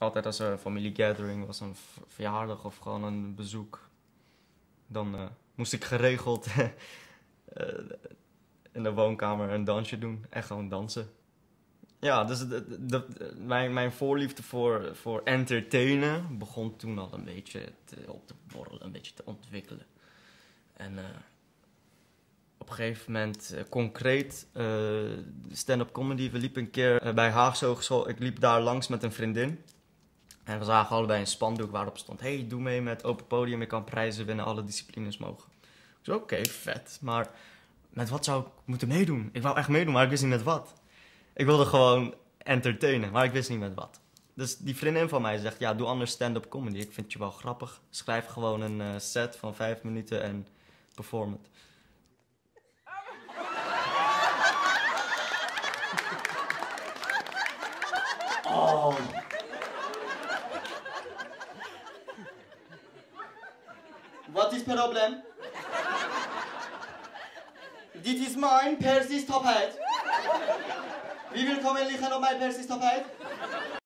altijd als er een familiegathering was, een verjaardag of gewoon een bezoek, dan moest ik geregeld in de woonkamer een dansje doen. Echt gewoon dansen. Ja, dus mijn voorliefde voor entertainen begon toen al een beetje op te borrelen, een beetje te ontwikkelen. En op een gegeven moment concreet stand-up comedy. We liepen een keer bij Haagse Hogeschool. Ik liep daar langs met een vriendin. En we zagen allebei een spandoek waarop stond: hey, doe mee met open podium, ik kan prijzen winnen, alle disciplines mogen. Ik zei, oké, vet, maar met wat zou ik moeten meedoen? Ik wou echt meedoen, maar ik wist niet met wat. Ik wilde gewoon entertainen, maar ik wist niet met wat. Dus die vriendin van mij zegt, ja, doe anders stand-up comedy. Ik vind je wel grappig. Schrijf gewoon een set van 5 minuten en perform het. Oh. Wat is het probleem? Dit is mijn persistopheid. Wie wil komen liggen op mijn persistopheid?